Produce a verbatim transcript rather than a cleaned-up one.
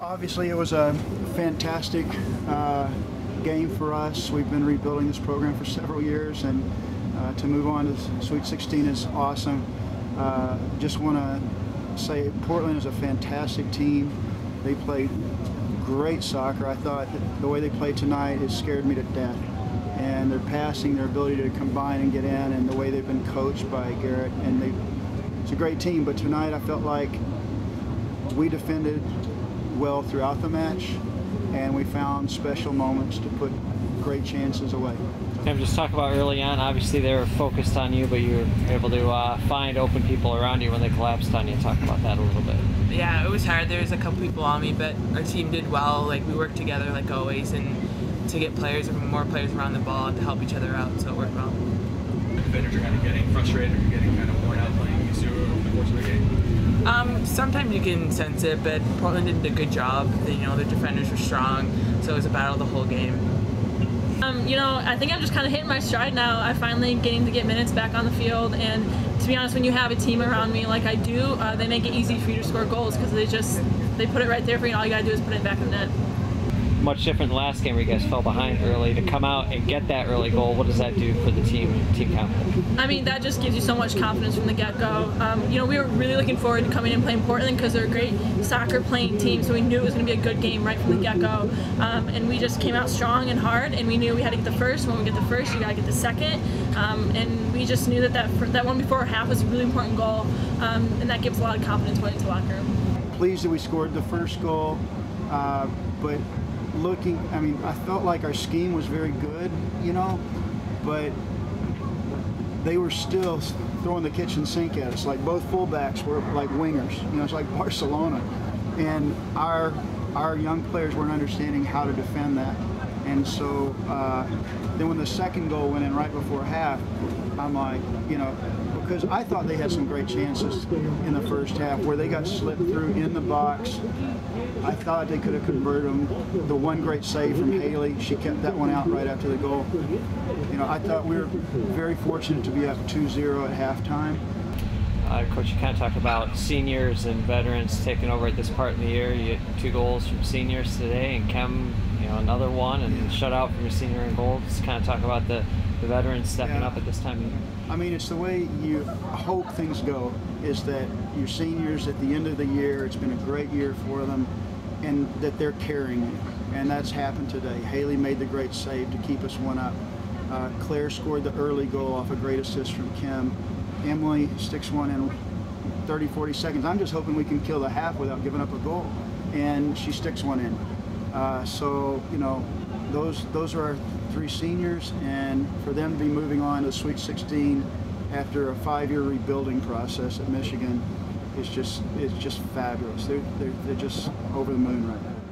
Obviously, it was a fantastic uh, game for us. We've been rebuilding this program for several years, and uh, to move on to Sweet sixteen is awesome. Uh, just want to say Portland is a fantastic team. They played great soccer. I thought that the way they played tonight, it scared me to death. And their passing, their ability to combine and get in, and the way they've been coached by Garrett, and they, it's a great team. But tonight, I felt like we defended well throughout the match, and we found special moments to put great chances away. Nkem, just talk about early on, obviously they were focused on you, but you were able to uh, find open people around you when they collapsed on you. Talk about that a little bit. Yeah, it was hard. There was a couple people on me, but our team did well. Like, we worked together like always, and to get players and more players around the ball to help each other out, so it worked well. The defenders are kind of getting frustrated or getting kind of worn out playing Mizzou over the course of the game? Um, sometimes you can sense it, but Portland did a good job. They, you know, their defenders were strong, so it was a battle the whole game. Um, you know, I think I'm just kind of hitting my stride now. I'm finally getting to get minutes back on the field, and to be honest, when you have a team around me like I do, uh, they make it easy for you to score goals because they just, they put it right there for you, and all you got to do is put it back in the net. Much different than last game where you guys fell behind early. To come out and get that early goal, what does that do for the team team confidence? I mean, that just gives you so much confidence from the get-go. Um, you know, we were really looking forward to coming and playing Portland because they're a great soccer-playing team, so we knew it was going to be a good game right from the get-go. Um, and we just came out strong and hard, and we knew we had to get the first. When we get the first, you got to get the second. Um, and we just knew that that, that one before half was a really important goal, um, and that gives a lot of confidence going into the locker room. Pleased that we scored the first goal, uh, but looking, I mean, I felt like our scheme was very good, you know, but they were still throwing the kitchen sink at us. Like, both fullbacks were like wingers, you know, it's like Barcelona, and our our young players weren't understanding how to defend that. And so uh, then when the second goal went in right before half, I'm like, you know, because I thought they had some great chances in the first half where they got slipped through in the box. I thought they could have converted them. The one great save from Haley, she kept that one out right after the goal. You know, I thought we were very fortunate to be up two zero at halftime. Uh, Coach, you kind of talked about seniors and veterans taking over at this part in the year. You had two goals from seniors today, and Nkem, you know, another one, and yeah. Shutout from your senior in goal. Just kind of talk about the, the veterans stepping yeah. up at this time of year. I mean, it's the way you hope things go, is that your seniors at the end of the year, it's been a great year for them, and that they're carrying you. And that's happened today. Haley made the great save to keep us one up. Uh, Clare scored the early goal off a great assist from Nkem. Emily sticks one in thirty, forty seconds. I'm just hoping we can kill the half without giving up a goal, and she sticks one in. Uh, so, you know, those those are our three seniors, and for them to be moving on to Sweet sixteen after a five-year rebuilding process at Michigan is just it's just fabulous. They're, they're, they're just over the moon right now.